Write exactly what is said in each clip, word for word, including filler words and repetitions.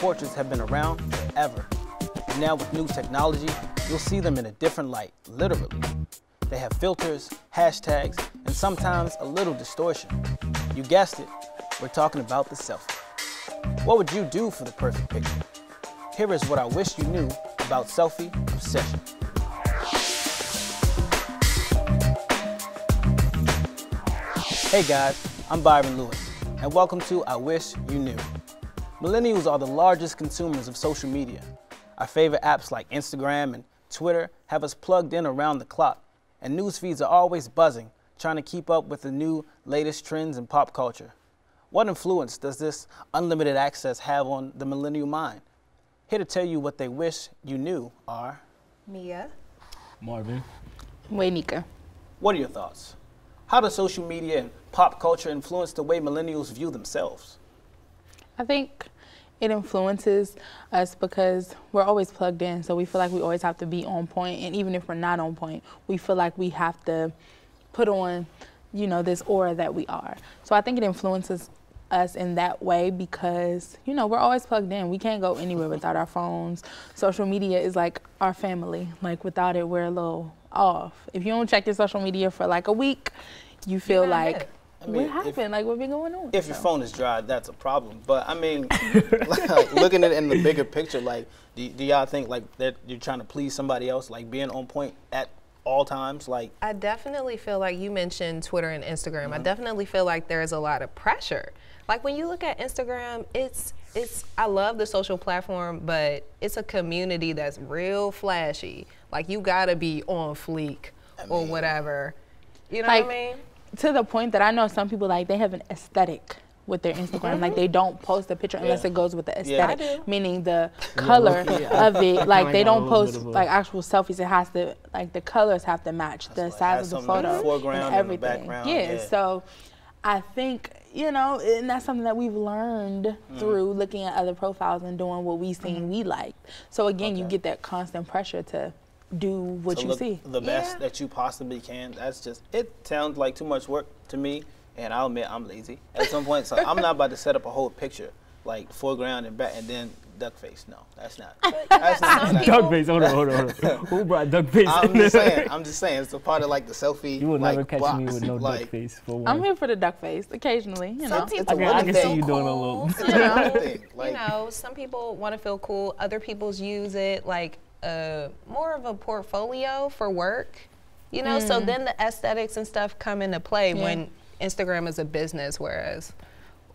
portraits have been around forever. And now with new technology, you'll see them in a different light, literally. They have filters, hashtags, and sometimes a little distortion. You guessed it, we're talking about the selfie. What would you do for the perfect picture? Here is what I wish you knew about selfie obsession. Hey guys, I'm Byron Lewis, and welcome to I Wish You Knew. Millennials are the largest consumers of social media. Our favorite apps like Instagram and Twitter have us plugged in around the clock, and news feeds are always buzzing, trying to keep up with the new latest trends in pop culture. What influence does this unlimited access have on the millennial mind? Here to tell you what they wish you knew are Mia, Marvin, Waynicca. What are your thoughts? How does social media and pop culture influence the way millennials view themselves? I think it influences us because we're always plugged in, so we feel like we always have to be on point, and even if we're not on point, we feel like we have to put on, you know, this aura that we are. So I think it influences us in that way because, you know, we're always plugged in. We can't go anywhere without our phones. Social media is like our family. Like without it, we're a little off. If you don't check your social media for like a week, you feel yeah, like, I mean, what happened? If, like, what been going on? If so. Your phone is dry, that's a problem. But I mean, like, looking at it in the bigger picture, like, do, do y'all think like that you're trying to please somebody else, like being on point at all times? Like, I definitely feel like you mentioned Twitter and Instagram. Mm-hmm. I definitely feel like there is a lot of pressure. Like when you look at Instagram, it's it's I love the social platform, but it's a community that's real flashy. Like you gotta be on fleek I mean, or whatever. You know like, what I mean? To the point that I know some people like they have an aesthetic with their Instagram. Mm-hmm. Like they don't post a picture yeah. unless it goes with the aesthetic, yeah, meaning the color yeah, yeah. of it. Like they don't post like actual selfies. It has to, like the colors have to match That's the like, size of the photo the foreground and everything. And the yeah, yeah, so I think, you know, and that's something that we've learned mm. through looking at other profiles and doing what we seen mm. we like. So again, okay. you get that constant pressure to do what so you look, see. The best yeah. that you possibly can. That's just, it sounds like too much work to me. And I'll admit I'm lazy at some point, so I'm not about to set up a whole picture like foreground and back and then duck face. No, that's not. That's not duck face. Hold on, hold on, hold on. Who brought duck face? I'm just saying. I'm just saying. It's a part of like the selfie. You will like, never catch box. me with no like, duck face. For one. I'm here for the duck face occasionally. You know, some people okay, I can see you cool. doing a little. You know, like, you know, some people want to feel cool. Other people's use it like uh, more of a portfolio for work. You know, mm. so then the aesthetics and stuff come into play yeah. when Instagram is a business, whereas,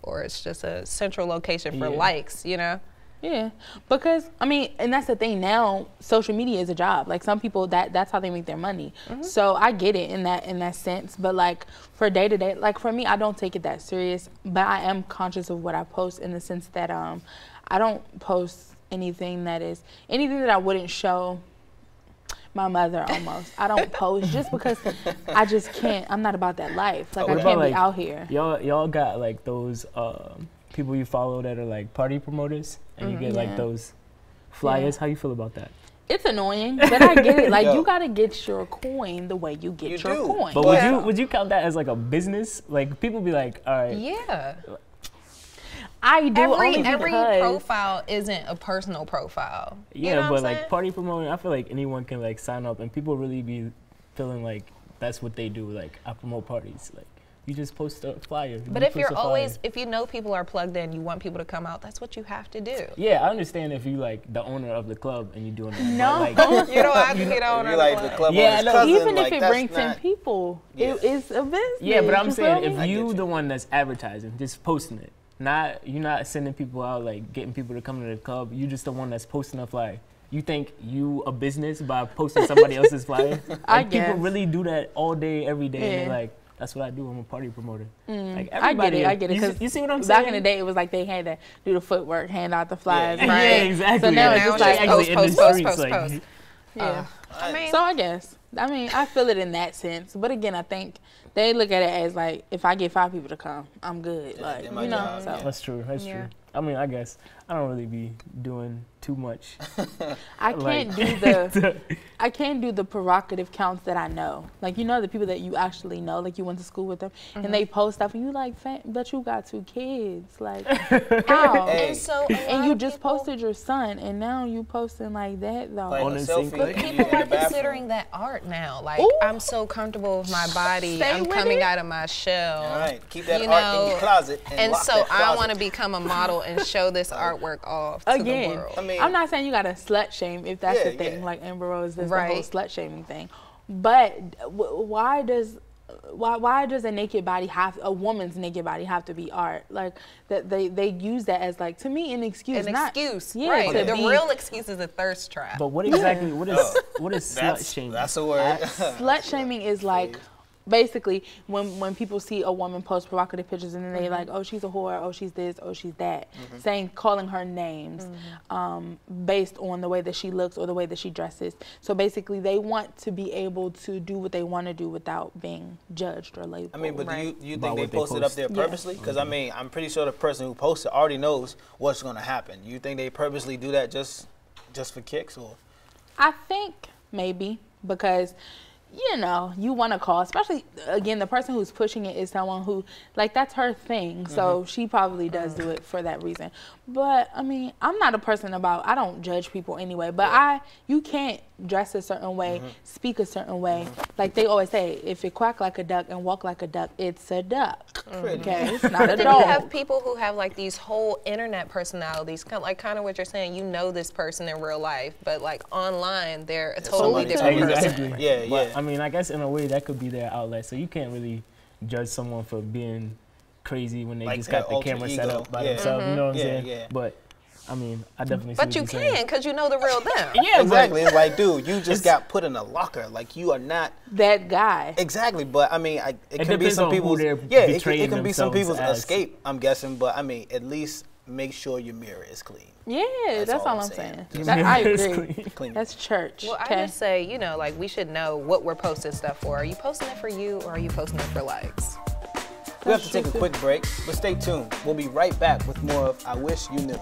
or it's just a central location for yeah. likes, you know? Yeah, because, I mean, and that's the thing now, social media is a job. Like some people, that that's how they make their money. Mm-hmm. So I get it in that in that sense, but like for day to day, like for me, I don't take it that serious, but I am conscious of what I post in the sense that um, I don't post anything that is, anything that I wouldn't show my mother almost. I don't post just because I just can't. I'm not about that life. Like, I can't be out here. Y'all y'all got like those uh, people you follow that are like party promoters and mm-hmm. you get yeah. like those flyers. Yeah. How you feel about that? It's annoying, but I get it. Like, Yo. you gotta get your coin the way you get you your do. coin. But yeah. would you would you count that as like a business? Like, people be like, all right. Yeah. I do every, every profile isn't a personal profile. Yeah, you know but like party promoting, I feel like anyone can like sign up, and people really be feeling like that's what they do. Like, I promote parties. Like, you just post a flyer. But you if you're always, if you know people are plugged in, you want people to come out. That's what you have to do. Yeah, I understand if you like the owner of the club and you're doing that. No, like, you don't have to be the owner. You're like the club. Yeah, no, cousin, even like, if it brings in people, yeah. it is a business. Yeah, but I'm saying if I you, you the one that's advertising, just posting it. Not you're not sending people out like getting people to come to the club. You just the one that's posting a flyer. You think you a business by posting somebody else's flyer? Like, I guess. People really do that all day, every day. Yeah. And they're like, that's what I do. I'm a party promoter. Mm. Like, everybody, I get it. I get it. You, you see what I'm saying? Back in the day, it was like they had to do the footwork, hand out the flyers. Yeah, right? yeah exactly. So now yeah. it's just like post, post, post, post, like, post. Yeah. Uh, I mean, so I guess. I mean, I feel it in that sense. But again, I think they look at it as like, if I get five people to come, I'm good. Like, you know, so. That's true, that's yeah. true. I mean, I guess I don't really be doing too much. I can't like, do the I can't do the provocative counts that I know. Like, you know, the people that you actually know, like you went to school with them, mm-hmm. and they post stuff, and you like, but you got two kids, like, how? Hey. And so, and you just people, posted your son, and now you posting like that though. Like on a selfie. But people are considering that art now. Like, ooh. I'm so comfortable with my body. Stay I'm coming it. out of my shell. All right, keep that you art know? in your closet. And, and so closet. I want to become a model and show this artwork off to Again, the world. I mean, I'm not saying you got to slut shame if that's yeah, the thing. Yeah. Like Amber Rose, this right. whole slut shaming thing. But w why does why why does a naked body have a woman's naked body have to be art? Like that they they use that as like to me an excuse. An not, excuse, yeah, right? The be, real excuse is a thirst trap. But what exactly? What is oh, what is slut shaming? That's a word. Uh, slut shaming is like. Basically, when, when people see a woman post provocative pictures and then they mm-hmm. like, oh, she's a whore, oh, she's this, oh, she's that, mm-hmm. saying, calling her names mm-hmm. um, based on the way that she looks or the way that she dresses. So basically, they want to be able to do what they want to do without being judged or labeled. I mean, but right? do you, do you think they, they posted post? up there purposely? Because, yeah. mm-hmm. I mean, I'm pretty sure the person who posted already knows what's going to happen. You think they purposely do that just, just for kicks? Or? I think maybe because... you know, you want to call, especially, again, the person who's pushing it is someone who, like, that's her thing. So mm-hmm. she probably does do it for that reason. But, I mean, I'm not a person about, I don't judge people anyway, but yeah. I, you can't dress a certain way, mm-hmm. speak a certain way. Mm-hmm. Like they always say, if you quack like a duck and walk like a duck, it's a duck. Mm-hmm. Okay, it's not a dog. Then you have people who have like these whole internet personalities, kind of, like kind of what you're saying, you know this person in real life, but like online, they're a totally Somebody different person. Exactly. Yeah, yeah. But, I mean, I guess in a way that could be their outlet, so you can't really judge someone for being crazy when they like just got the camera ego. set up by yeah. themselves, mm-hmm. you know what I'm yeah, saying? Yeah. But, I mean, I definitely But see what you you're can, because you know the real them. Yeah, exactly. It's like, dude, you just got put in a locker. Like, you are not... that guy. Exactly, but, I mean, I, it, it could be some people's... Yeah, it could, it could be some people's as. escape, I'm guessing, but, I mean, at least make sure your mirror is clean. Yeah, that's, that's all, all I'm saying. saying. That, I agree. Clean. That's church. Well, kay. I just say, you know, like, we should know what we're posting stuff for. Are you posting it for you, or are you posting it for likes? We have to take a quick break, but stay tuned. We'll be right back with more of I Wish You Knew.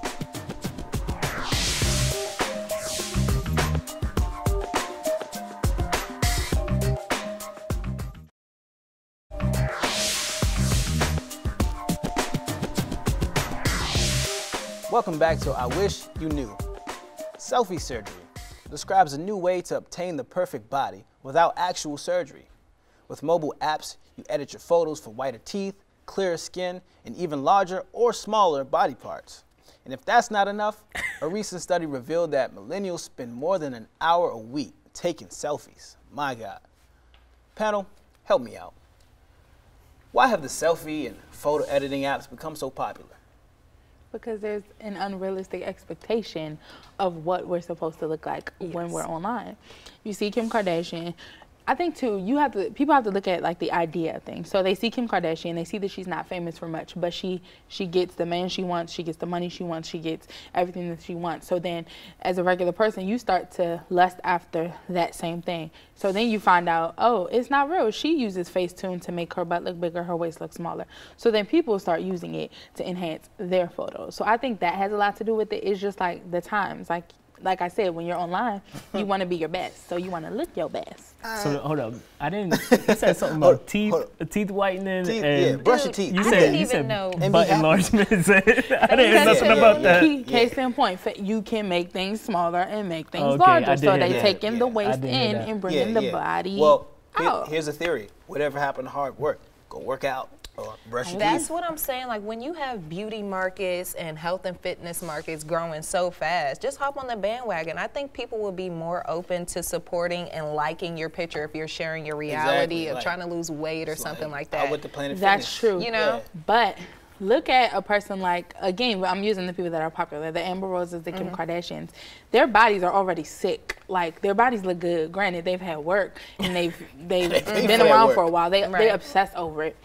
Welcome back to I Wish You Knew. Selfie surgery describes a new way to obtain the perfect body without actual surgery. With mobile apps, you edit your photos for whiter teeth, clearer skin, and even larger or smaller body parts. And if that's not enough, a recent study revealed that millennials spend more than an hour a week taking selfies. My God. Panel, help me out. Why have the selfie and photo editing apps become so popular? Because there's an unrealistic expectation of what we're supposed to look like yes. when we're online. You see Kim Kardashian. I think too, you have to, people have to look at like the idea thing. So they see Kim Kardashian, they see that she's not famous for much, but she, she gets the man she wants, she gets the money she wants, she gets everything that she wants. So then as a regular person, you start to lust after that same thing. So then you find out, oh, it's not real. She uses Facetune to make her butt look bigger, her waist look smaller. So then people start using it to enhance their photos. So I think that has a lot to do with it. It's just like the times, like, Like I said, when you're online, you want to be your best, so you want to look your best. Uh, so hold up, I didn't. You said something about hold, teeth, hold teeth whitening, teeth, and yeah, brush dude, your teeth. You I said, didn't you even said know. butt enlargement. I didn't hear nothing yeah, about yeah, that. Yeah. Case in point, you can make things smaller and make things okay, larger. So they yeah, take in yeah, the waist in and bring yeah, in the yeah. body well, out. Here's a theory: whatever happened to hard work, go work out. Or brush your That's teeth. what I'm saying. Like when you have beauty markets and health and fitness markets growing so fast, just hop on the bandwagon. I think people will be more open to supporting and liking your picture if you're sharing your reality exactly, of like, trying to lose weight or something like, like that. I went to Planet That's Fitness. true. You know, yeah. but. Look at a person like, again, I'm using the people that are popular, the Amber Roses, the Kim mm-hmm. Kardashians. Their bodies are already sick. Like, their bodies look good. Granted, they've had work, and they've, they've, they've been around work. for a while. They, right. they obsess over it.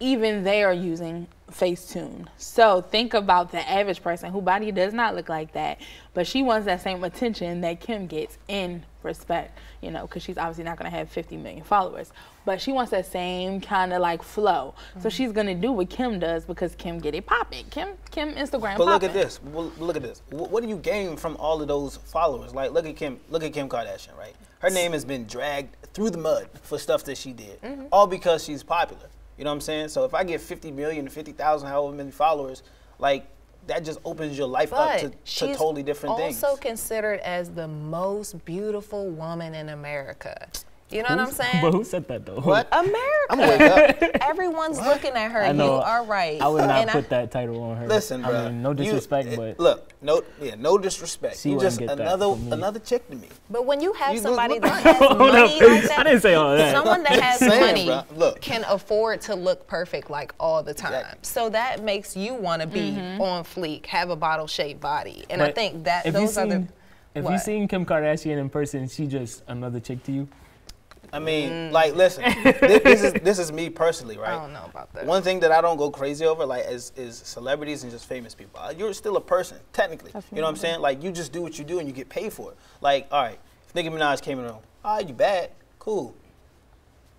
even they are using Facetune. So think about the average person whose body does not look like that, but she wants that same attention that Kim gets, in respect, you know, because she's obviously not going to have fifty million followers, but she wants that same kind of like flow. Mm-hmm. So she's going to do what Kim does because Kim get it popping. Kim, Kim Instagram. But look at this. Look at this. What do you gain from all of those followers? Like, look at Kim. Look at Kim Kardashian, right? Her name has been dragged through the mud for stuff that she did, mm-hmm. all because she's popular. You know what I'm saying? So if I get fifty million, fifty thousand, however many followers, like, that just opens your life but up to, to totally different things. She's also considered as the most beautiful woman in America. You know who, what I'm saying? But who said that, though? What? America. I'm gonna wake up. Everyone's what? looking at her. I know. You are right. I would not and put I, that title on her. Listen, bro. I mean, no disrespect, you, but... Look, no, yeah, no disrespect. She you just another another chick to me. But when you have you somebody look, that has money like that... I didn't say all that. Someone that has saying, money look. can afford to look perfect, like, all the time. Exactly. So that makes you want to be mm-hmm. on fleek, have a bottle-shaped body. And but I think that those are the... If you've seen Kim Kardashian in person, she just another chick to you? I mean, mm. like, listen, this, this is this is me personally, right? I don't know about that. One thing that I don't go crazy over, like, is, is celebrities and just famous people. You're still a person, technically. That's you know what I'm saying? Like, you just do what you do and you get paid for it. Like, all right, if Nicki Minaj came in the room, all right, you bad, cool.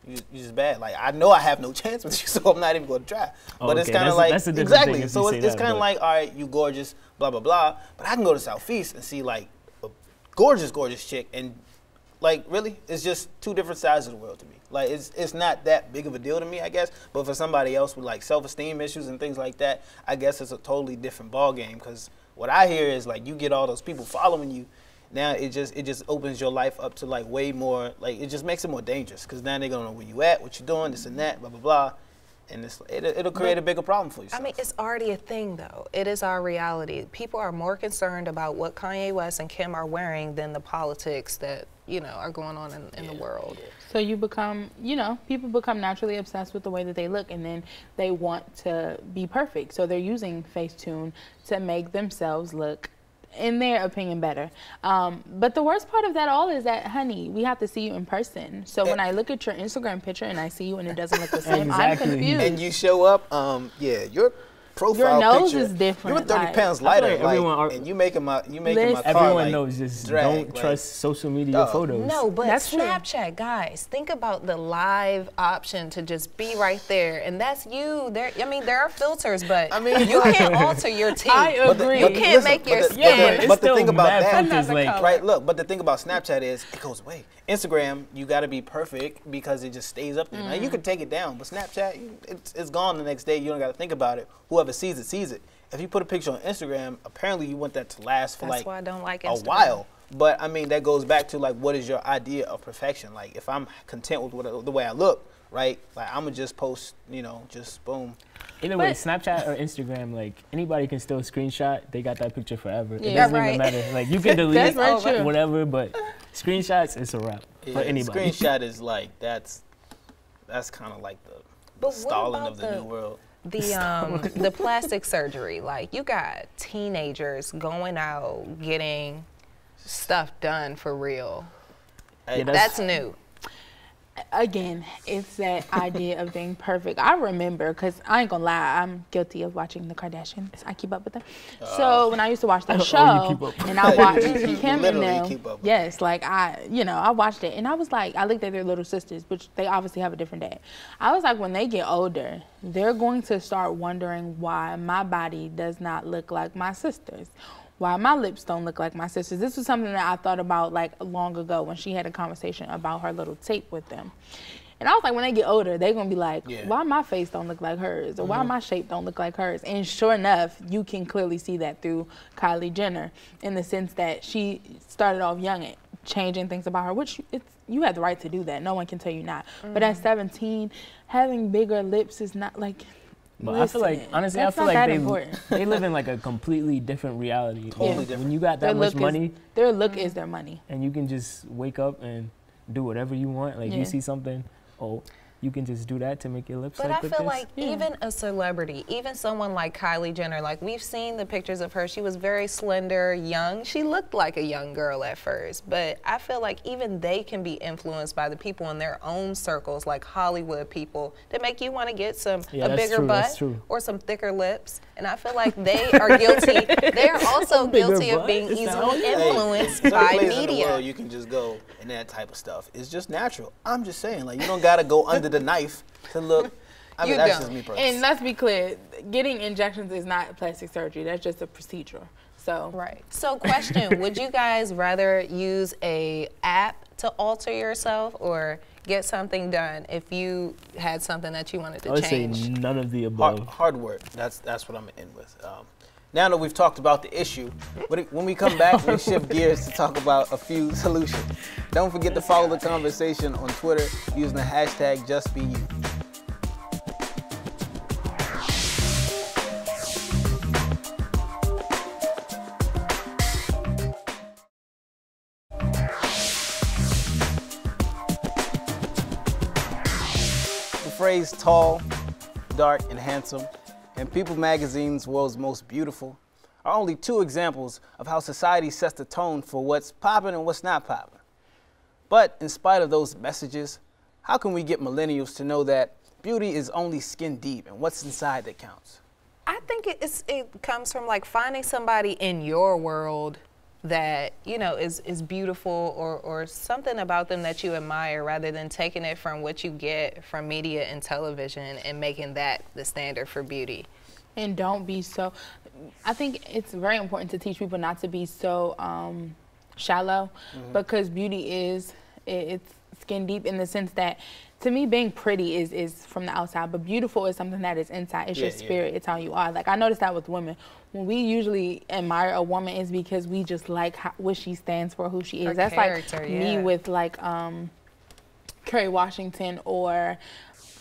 You, you just bad. Like, I know I have no chance with you, so I'm not even going to try. Oh, but okay. It's kind of like, that's a different exactly. thing if so you it's, it's kind of like, all right, you gorgeous, blah, blah, blah. But I can go to Southeast and see, like, a gorgeous, gorgeous chick and... Like, really, it's just two different sides of the world to me. Like, it's it's not that big of a deal to me, I guess. But for somebody else with, like, self-esteem issues and things like that, I guess it's a totally different ball game. Because what I hear is, like, you get all those people following you. Now it just it just opens your life up to, like, way more. Like, it just makes it more dangerous. Because now they're going to know where you at, what you're doing, this and that, blah, blah, blah. And it's, it, it'll create but, a bigger problem for you. I mean, it's already a thing, though. It is our reality. People are more concerned about what Kanye West and Kim are wearing than the politics that, you know, are going on in, in yeah. the world. So you become, you know, people become naturally obsessed with the way that they look, and then they want to be perfect. So they're using Facetune to make themselves look, in their opinion, better. Um, but the worst part of that all is that, honey, we have to see you in person. So and when I look at your Instagram picture and I see you and it doesn't look the same, exactly. I'm confused. And you show up, um, yeah, your profile your nose picture, is different. You're thirty like, pounds lighter, like everyone like, are, and you making my you making my car Everyone like, knows just drag, don't like, trust social media uh, photos. No, but that's Snapchat, true. guys, think about the live option to just be right there, and that's you. There, I mean, there are filters, but I mean, you can't alter your teeth. I agree. You can't listen, make your skin. But the, but the thing about that, like, right? Look, but the thing about Snapchat is it goes away. Instagram, you got to be perfect because it just stays up there. Mm. Now you can take it down, but Snapchat, it's, it's gone the next day. You don't got to think about it. Whoever sees it sees it. If you put a picture on Instagram, apparently you want that to last for That's like, why I don't like a while. But I mean, that goes back to like, what is your idea of perfection? Like, if I'm content with what, the way I look, right? Like, I'm gonna just post, you know, just boom. Either way, Snapchat or Instagram, like, anybody can still screenshot. They got that picture forever. Yeah, it doesn't right. even matter. Like, you can delete it, right whatever, but screenshots, it's a wrap yeah, for anybody. Screenshot is like, that's that's kind of like the but stalling of the, the new world. The um the plastic surgery, like, you got teenagers going out getting stuff done for real. Yeah, that's, that's new. Again, it's that idea of being perfect. I remember, because I ain't gonna lie, I'm guilty of watching the Kardashians. I keep up with them. Uh, so when I used to watch that show, oh, and I watched Kim and them, yes, like I, you know, I watched it, and I was like, I looked at their little sisters, which they obviously have a different dad. I was like, when they get older, they're going to start wondering why my body does not look like my sister's. Why my lips don't look like my sister's. This was something that I thought about like long ago when she had a conversation about her little tape with them. And I was like, when they get older, they're gonna be like, yeah. why my face don't look like hers? Or mm-hmm. why my shape don't look like hers? And sure enough, you can clearly see that through Kylie Jenner in the sense that she started off young and changing things about her, which it's, you have the right to do that. No one can tell you not. Mm-hmm. But at seventeen, having bigger lips is not like, But Listen, I feel like, honestly, I feel like they, they live in like a completely different reality. Totally yeah. different. When you got that their much money. Is, their look is their money. And you can just wake up and do whatever you want. Like yeah. you see something, oh, you can just do that to make your lips. But like I feel this. like yeah. even a celebrity, even someone like Kylie Jenner, like we've seen the pictures of her. She was very slender, young. She looked like a young girl at first. But I feel like even they can be influenced by the people in their own circles, like Hollywood people, that make you want to get some yeah, a bigger true, butt or some thicker lips. And I feel like they are guilty. They are also guilty butt? of being it's easily influenced hey, by media. World, you can just go and that type of stuff. It's just natural. I'm just saying, like you don't gotta go under the knife to look. I mean, you that's don't. Just me personally. And let's be clear, getting injections is not plastic surgery. That's just a procedure. So right. So question: would you guys rather use a app to alter yourself or get something done if you had something that you wanted to change? I would say none of the above. Hard, hard work. That's that's what I'm gonna end with. Um, now that we've talked about the issue, when we come back, we shift gears to talk about a few solutions. Don't forget to follow the conversation on Twitter using the hashtag JustBeYou. The phrase tall, dark, and handsome, and People magazine's world's most beautiful are only two examples of how society sets the tone for what's popping and what's not popping. But in spite of those messages, how can we get millennials to know that beauty is only skin deep and what's inside that counts? I think it's, it comes from like finding somebody in your world that, you know, is, is beautiful or, or something about them that you admire rather than taking it from what you get from media and television and making that the standard for beauty. And don't be so, I think it's very important to teach people not to be so um, shallow mm-hmm. because beauty is, it's skin deep in the sense that to me, being pretty is, is from the outside, but beautiful is something that is inside. It's yeah, your spirit. Yeah. It's how you are. Like, I noticed that with women. When we usually admire a woman is because we just like how, what she stands for, who she is. Her That's like yeah. me with, like, um, Kerry Washington or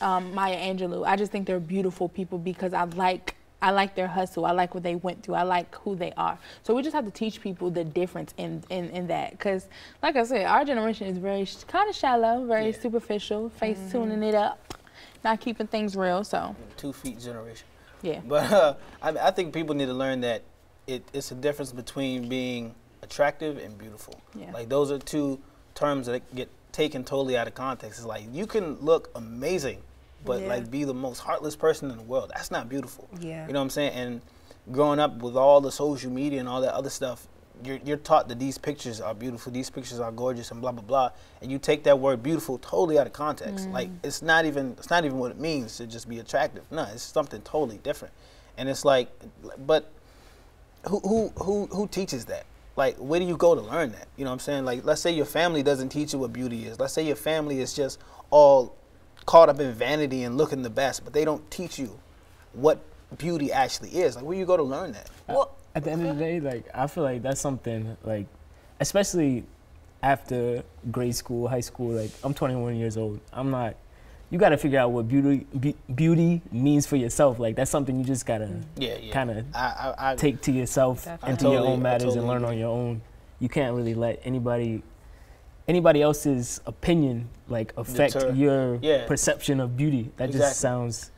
um, Maya Angelou. I just think they're beautiful people because I like... I like their hustle. I like what they went through. I like who they are. So we just have to teach people the difference in in, in that. Because, like I said, our generation is very sh kind of shallow, very yeah. superficial, face mm-hmm. tuning it up, not keeping things real. So two feet generation. Yeah. But uh, I, I think people need to learn that it, it's a difference between being attractive and beautiful. Yeah. Like those are two terms that get taken totally out of context. It's like you can look amazing. But yeah. like be the most heartless person in the world. That's not beautiful. Yeah. You know what I'm saying? And growing up with all the social media and all that other stuff, you're, you're taught that these pictures are beautiful, these pictures are gorgeous and blah, blah, blah. And you take that word beautiful totally out of context. Mm. Like it's not even, it's not even what it means to just be attractive. No, it's something totally different. And it's like, but who, who, who, who teaches that? Like, where do you go to learn that? You know what I'm saying? Like, let's say your family doesn't teach you what beauty is. Let's say your family is just all caught up in vanity and looking the best, but they don't teach you what beauty actually is. Like, where you go to learn that? Well, at the end of the day, like, I feel like that's something, like, especially after grade school, high school, like, I'm twenty-one years old. I'm not, you gotta figure out what beauty be, beauty means for yourself. Like, that's something you just gotta yeah, yeah. kind of take to yourself definitely. and to totally, your own matters totally and learn agree. on your own. You can't really let anybody anybody else's opinion like affect Deter. your yeah. perception of beauty. That exactly. just sounds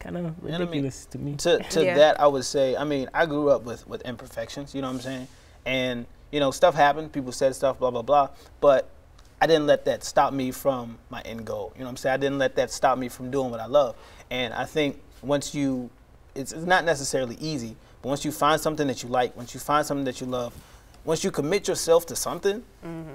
kind of ridiculous I mean, to me. To, to yeah. that I would say, I mean, I grew up with, with imperfections, you know what I'm saying? And, you know, stuff happened, people said stuff, blah, blah, blah, but I didn't let that stop me from my end goal. You know what I'm saying? I didn't let that stop me from doing what I love. And I think once you, it's, it's not necessarily easy, but once you find something that you like, once you find something that you love, once you commit yourself to something, mm-hmm.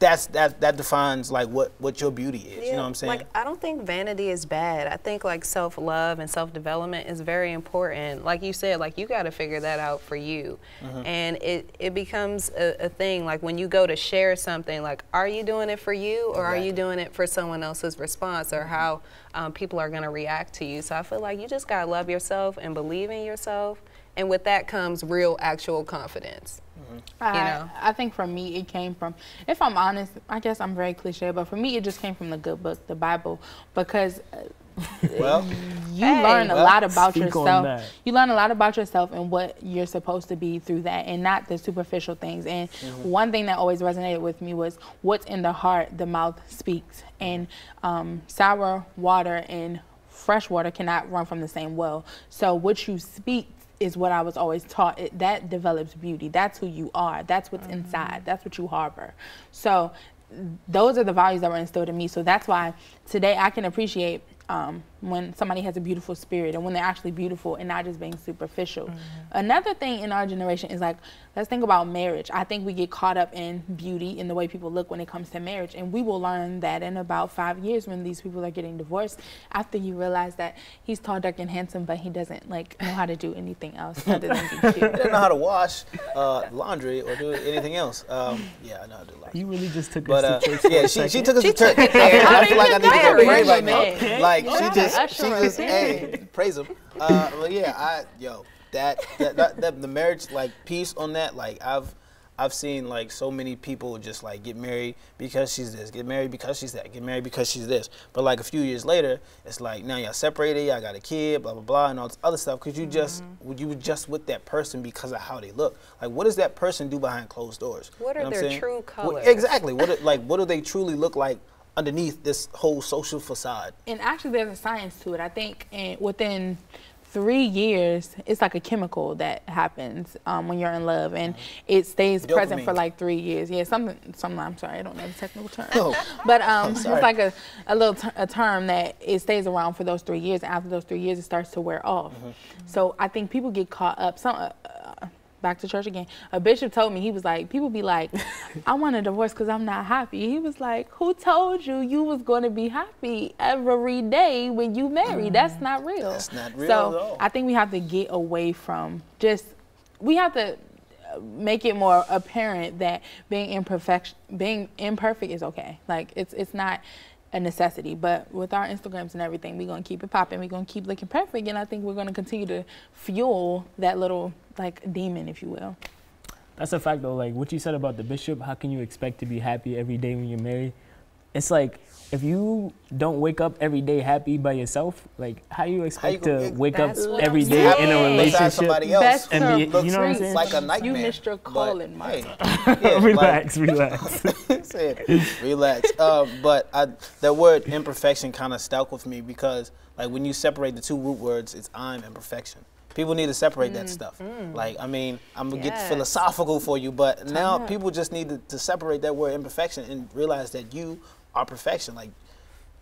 That's, that, that defines like what, what your beauty is, yeah. you know what I'm saying? Like, I don't think vanity is bad. I think like self-love and self-development is very important. Like you said, like you gotta figure that out for you. Mm-hmm. And it, it becomes a, a thing, like when you go to share something, like are you doing it for you or exactly. are you doing it for someone else's response or how um, people are gonna react to you? So I feel like you just gotta love yourself and believe in yourself. And with that comes real, actual confidence. Mm-hmm. I, you know? I think for me, it came from, if I'm honest, I guess I'm very cliche, but for me, it just came from the good book, the Bible, because Well, you hey, learn a well, lot about yourself. You learn a lot about yourself and what you're supposed to be through that, and not the superficial things. And mm-hmm. one thing that always resonated with me was, what's in the heart, the mouth speaks. And um, sour water and fresh water cannot run from the same well. So what you speak is what I was always taught. It, that develops beauty. That's who you are. That's what's mm-hmm. inside. That's what you harbor. So those are the values that were instilled in me. So that's why today I can appreciate um, when somebody has a beautiful spirit and when they're actually beautiful and not just being superficial. Mm-hmm. Another thing in our generation is, like, let's think about marriage. I think we get caught up in beauty and the way people look when it comes to marriage. And we will learn that in about five years when these people are getting divorced, after you realize that he's tall, dark, and handsome, but he doesn't, like, know how to do anything else other than be cute. He doesn't know how to wash uh, laundry or do anything else. Um, yeah, I know how to do laundry. You really just took but, us to uh, church. Yeah, she, she took us she to church. I, I feel like I need to go pray right now. Like, yeah. she just She just, hey, praise him. Uh, well, yeah, I, yo, that, that, that, that, the marriage, like, piece on that, like, I've, I've seen, like, so many people just, like, get married because she's this, get married because she's that, get married because she's this. But, like, a few years later, it's like, now y'all separated, y'all got a kid, blah, blah, blah, and all this other stuff, because you just, mm-hmm. you were just with that person because of how they look. Like, what does that person do behind closed doors? What are you know their what I'm saying? True colors? What, exactly. What, it, like, what do they truly look like underneath this whole social facade? And actually there's a science to it. I think and within three years, it's like a chemical that happens um, when you're in love, and it stays Dopamine. present for like three years. Yeah, something, something, I'm sorry, I don't know the technical term. Oh. But um, it's like a, a little ter a term that it stays around for those three years. And after those three years, it starts to wear off. Mm-hmm. So I think people get caught up. Some. Uh, uh, Back to church again. A bishop told me, he was like, people be like, I want a divorce because I'm not happy. He was like, who told you you was going to be happy every day when you marry? Mm. That's not real. That's not real. So at all. I think we have to get away from just, we have to make it more apparent that being imperfect, being imperfect is okay. Like, it's it's not a necessity. But with our Instagrams and everything, we're going to keep it popping. We're going to keep looking perfect. And I think we're going to continue to fuel that little, like, demon, if you will. That's a fact, though. Like, what you said about the bishop, how can you expect to be happy every day when you're married? It's like, if you don't wake up every day happy by yourself, like, how do you expect you to wake up every I'm day saying. in a relationship else and be, you know what I'm saying? Like a nightmare. You missed your calling, Mike. Yeah, relax, like, relax. relax. Uh, but I, that word imperfection kind of stuck with me because, like, when you separate the two root words, it's I'm imperfection. People need to separate mm. that stuff. Mm. Like, I mean, I'm gonna yes. get philosophical for you, but now yeah. people just need to, to separate that word imperfection and realize that you are perfection. Like,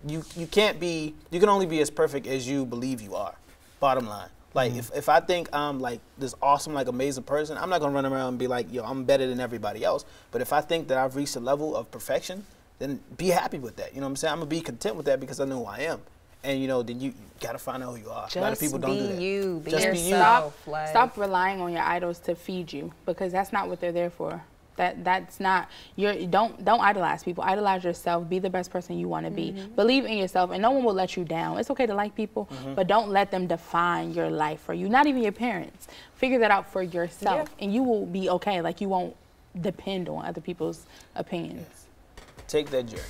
you you can't be, you can only be as perfect as you believe you are, bottom line. Like, mm. if, if I think I'm, like, this awesome, like, amazing person, I'm not gonna run around and be like, yo, I'm better than everybody else. But if I think that I've reached a level of perfection, then be happy with that. You know what I'm saying? I'm gonna be content with that because I know who I am. And, you know, then you, you gotta find out who you are. Just a lot of people don't do that. You, be Just be you. Stop, like. stop relying on your idols to feed you, because that's not what they're there for. That that's not your. Don't don't idolize people. Idolize yourself. Be the best person you want to be. Mm-hmm. Believe in yourself, and no one will let you down. It's okay to like people, mm-hmm. but don't let them define your life for you. Not even your parents. Figure that out for yourself, yeah. and you will be okay. Like, you won't depend on other people's opinions. Yeah. Take that journey.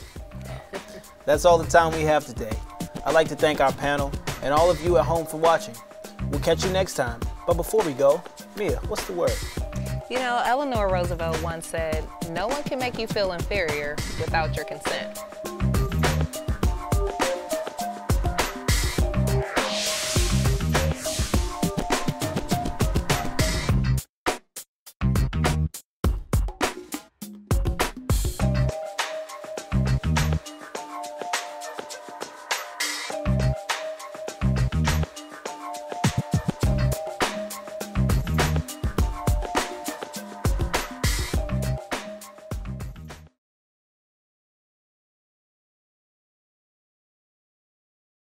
That's all the time we have today. I'd like to thank our panel and all of you at home for watching. We'll catch you next time. But before we go, Mia, what's the word? You know, Eleanor Roosevelt once said, no one can make you feel inferior without your consent.